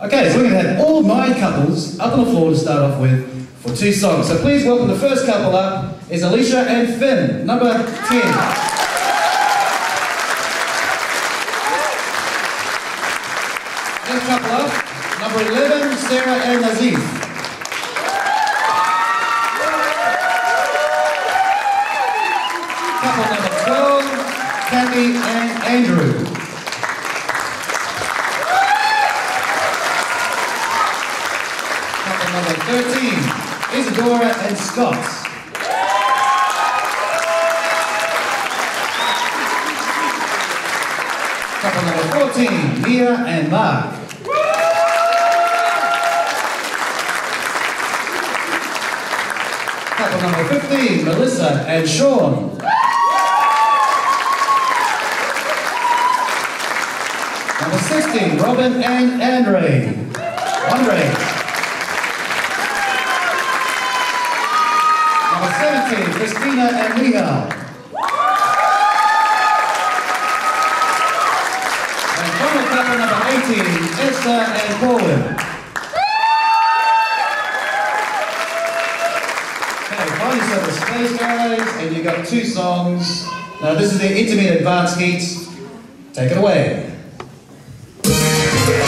Okay, so we're going to have all my couples up on the floor to start off with for two songs. So please welcome the first couple up is Alisha and Finn, number 10. Next couple up, number 11, Sarah and Nazeef. Couple number 12, Kathy and Andrei. Couple number 13, Isadora and Scott. Couple number 14, Mia and Mark. Couple number 15, Melissa and Shawn. Number 16, Robin and Andrei. Number 17, Christina and Nihal. And final couple number 18, Esther and Corwin. And you've got two songs. Now this is the intermediate advanced heat. Take it away. Turn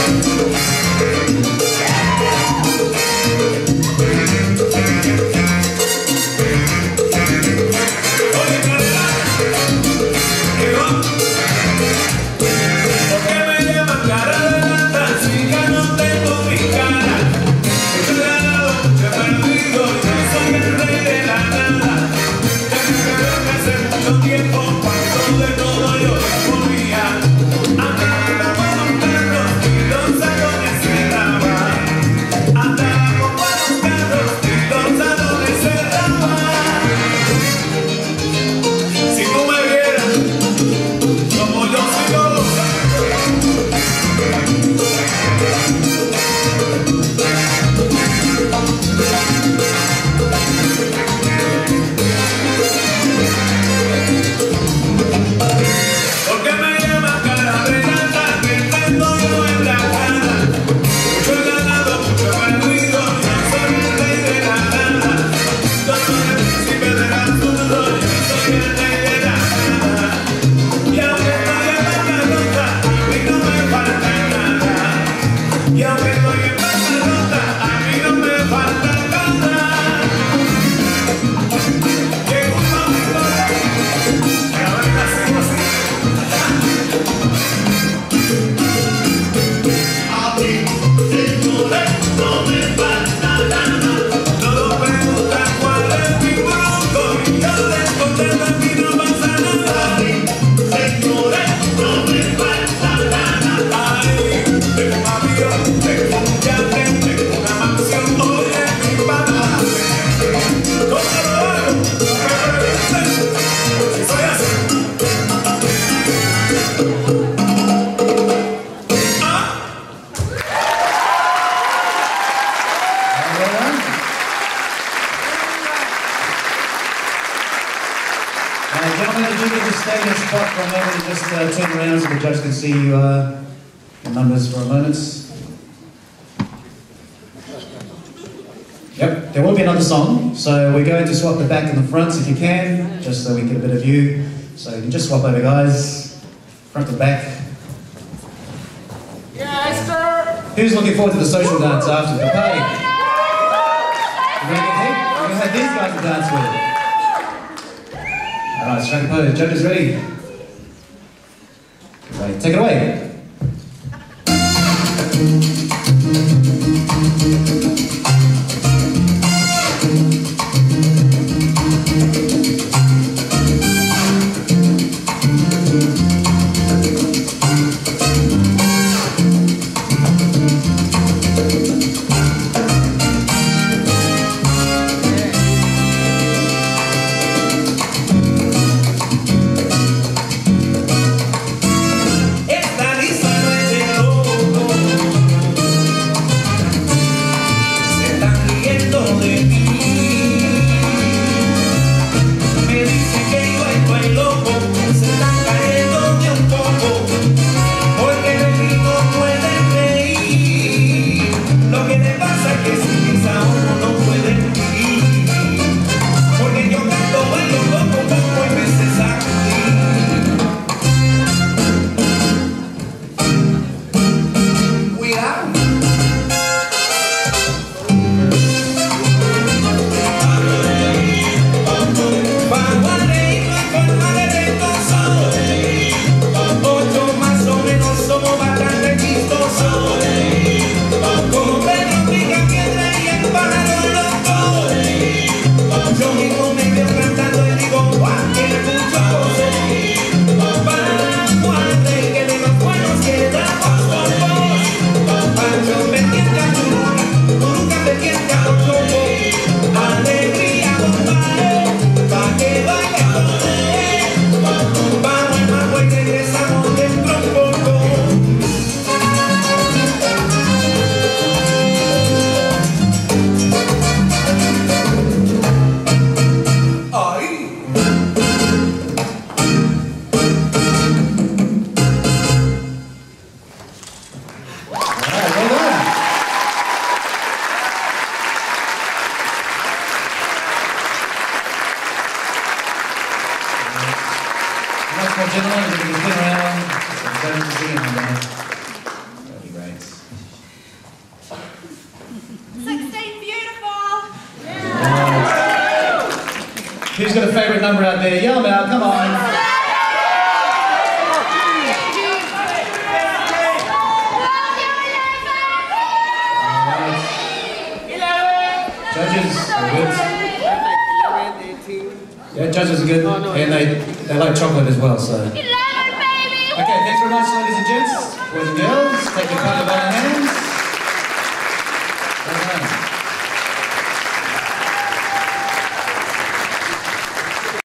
around so the judge can see your numbers for a moment. Yep, there will be another song, so we're going to swap the back and the front if you can, just so we get a bit of view. So you can just swap over, guys, front to back. Yeah, Esther! Who's looking forward to the social dance after the party? We're going to have these guys to dance with. Alright, straight pose, judge is ready. Right, take it away. Who's got a favourite number out there? Yell out, come on. Judges are good. Yeah, judges are good. And they like chocolate as well, so. Okay, thanks very much, ladies and gents, boys and girls. Take your part of our hand.